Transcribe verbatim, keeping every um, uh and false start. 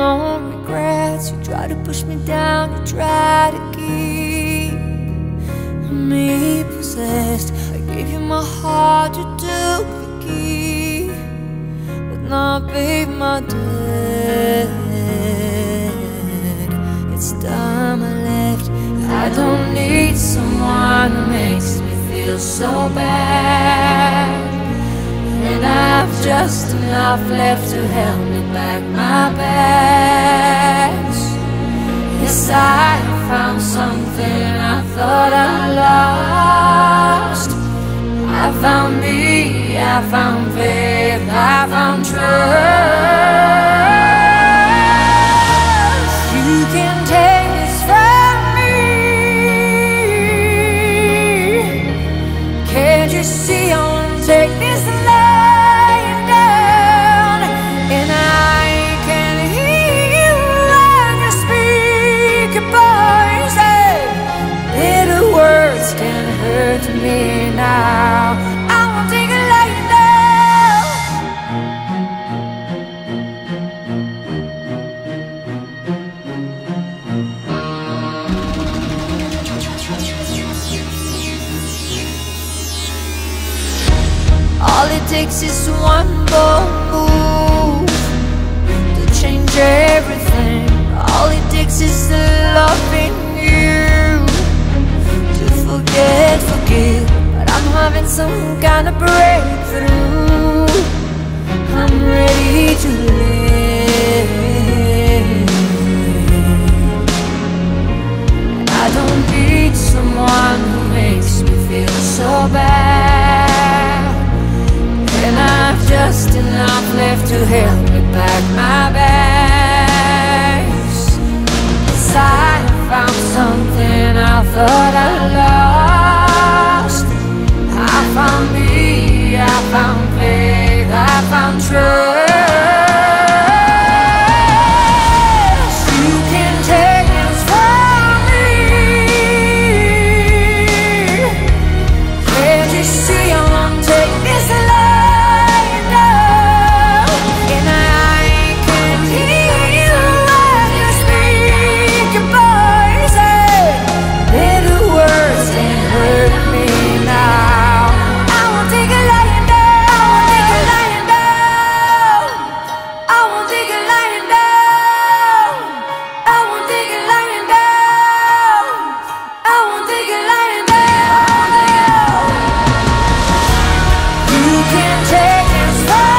no regrets. You try to push me down, you try to keep me possessed. I gave you my heart, you took the key, but now babe, my dead, it's time I left. I don't need someone who makes me feel so bad, and I've just enough left to help me back my bags. Yes, I found something I thought I lost. I found me, I found faith, I found trust. You can take this from me. Can't you see I wanna take this love? Me now, I won't take it like you know. All it takes is one bold move to change everything. All it takes is the love in you to forget, forgive. But I'm having some kind of breakthrough. I'm ready to live, and I don't need someone who makes me feel so bad, and I've just enough left to help me pack my bags. Yes, I found something I thought I lost. I found me, I found faith, I found trust. You can take this from me. Can't you see I won't take this lying down? And I can hear what you speak and voice it. Little words can hurt me now. You can take this.